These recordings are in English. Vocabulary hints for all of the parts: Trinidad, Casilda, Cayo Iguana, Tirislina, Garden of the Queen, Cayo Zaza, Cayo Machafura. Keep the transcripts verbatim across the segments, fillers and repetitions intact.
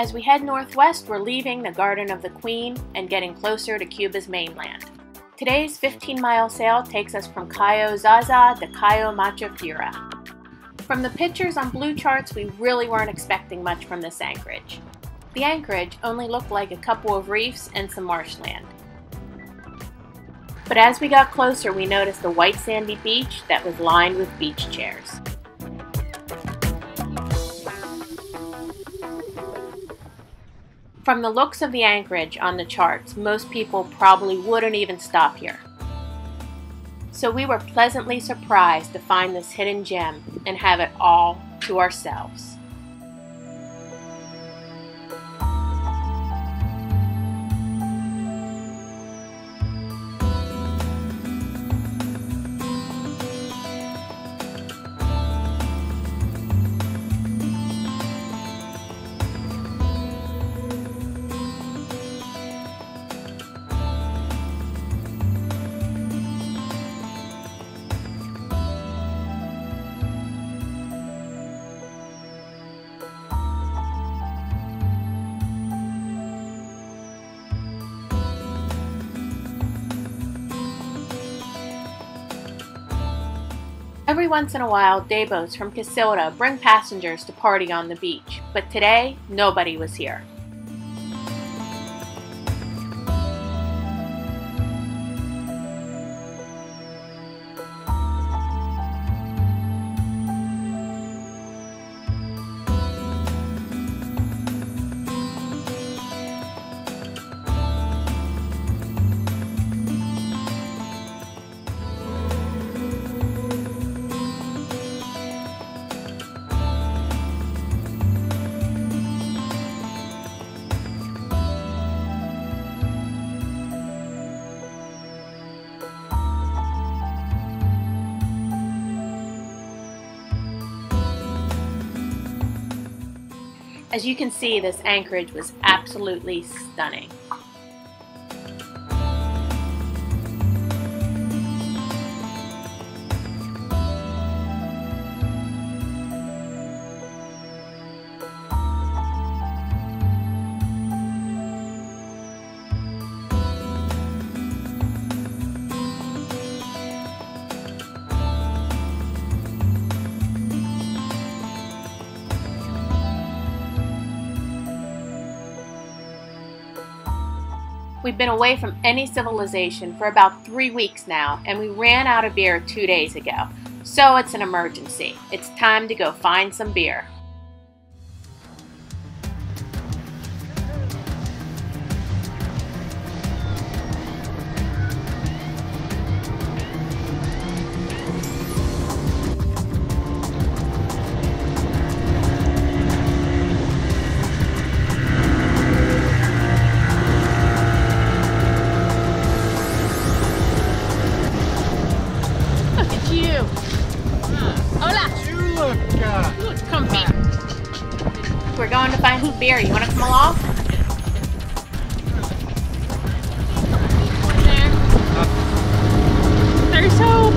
As we head northwest, we're leaving the Garden of the Queen and getting closer to Cuba's mainland. Today's fifteen mile sail takes us from Cayo Zaza to Cayo Machafura. From the pictures on blue charts, we really weren't expecting much from this anchorage. The anchorage only looked like a couple of reefs and some marshland. But as we got closer, we noticed a white sandy beach that was lined with beach chairs. From the looks of the anchorage on the charts, most people probably wouldn't even stop here. So we were pleasantly surprised to find this hidden gem and have it all to ourselves. Every once in a while, dayboats from Casilda bring passengers to party on the beach, but today, nobody was here. As you can see, this anchorage was absolutely stunning. We've been away from any civilization for about three weeks now, and we ran out of beer two days ago. So it's an emergency. It's time to go find some beer. We're going to find some beer. You want to come along? There's hope.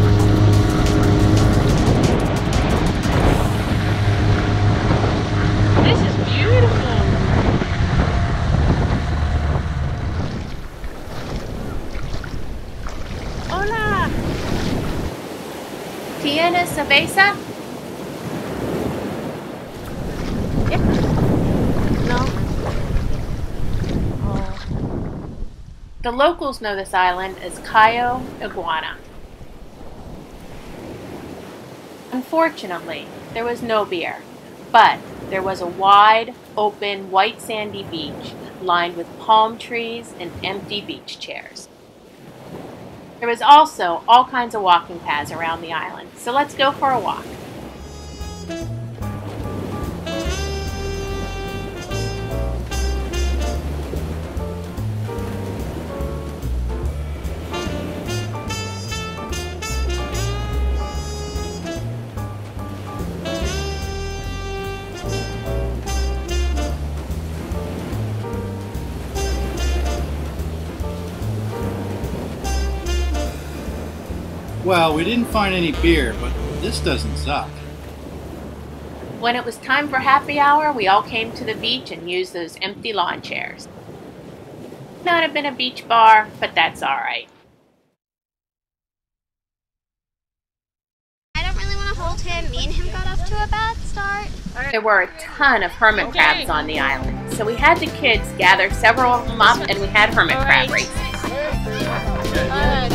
This is beautiful. Hola. ¿Tienes cerveza? The locals know this island as Cayo Iguana. Unfortunately, there was no beer, but there was a wide, open, white sandy beach lined with palm trees and empty beach chairs. There was also all kinds of walking paths around the island, so let's go for a walk. Well, we didn't find any beer, but this doesn't suck. When it was time for happy hour, we all came to the beach and used those empty lawn chairs. It might not have been a beach bar, but that's all right. I don't really want to hold him. Me and him got off to a bad start. There were a ton of hermit okay. crabs on the island, so we had the kids gather several of them up and we had hermit all crab right. races. All right,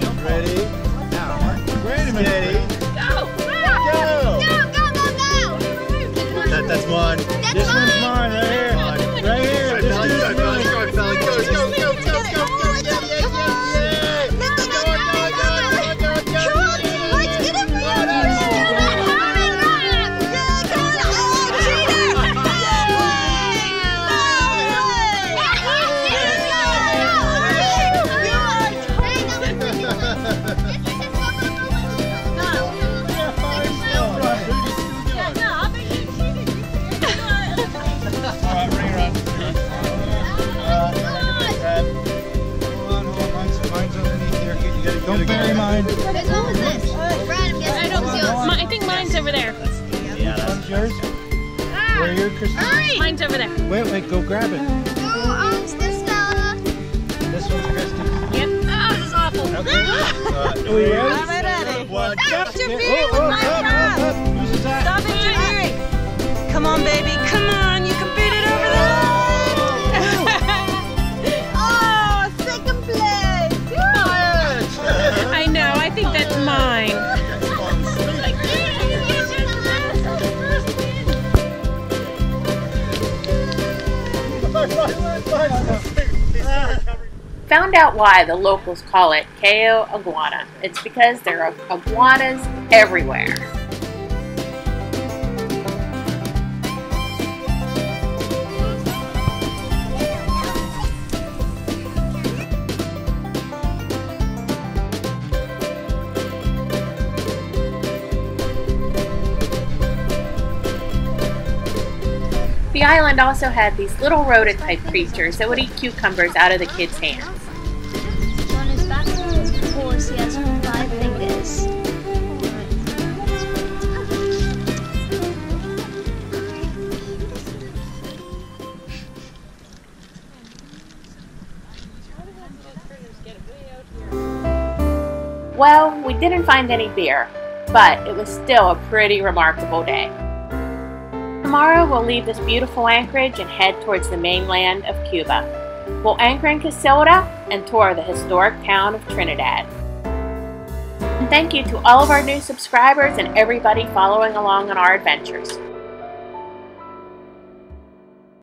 I'm ready? Now. Wait a minute. Go! Go! Go! Go! Go! Go! That, that's mine. That's this mine. one's mine right here. Right here. This dude's mine. Go, Felly. Go, go, go, go, go, go, go. Yeah, yeah, yeah, yeah. Go, go, go, go, go, go, go, go, go. Let's get him for Don't bury mine. Whose home is this? Brad, I'm guessing. I don't see it. I think mine's over there. Yeah, that's yours. Ah. Where are you, Christine? Right. Mine's over there. Wait, wait, go grab it. Who owns this fella? This one's Christine's. Yep. Oh, this is awful. Okay. uh, we I'm ready. What? Stop interfering with my crab. Who's that? Stop interfering. Come on, baby. Come on. You can beat it over there. Found out why the locals call it Cayo Iguana. It's because there are iguanas everywhere. The island also had these little rodent type creatures that would eat cucumbers out of the kids' hands. On his back of his paws, he has five fingers. Well, we didn't find any beer, but it was still a pretty remarkable day. Tomorrow we'll leave this beautiful anchorage and head towards the mainland of Cuba. We'll anchor in Casilda and tour the historic town of Trinidad. And thank you to all of our new subscribers and everybody following along on our adventures.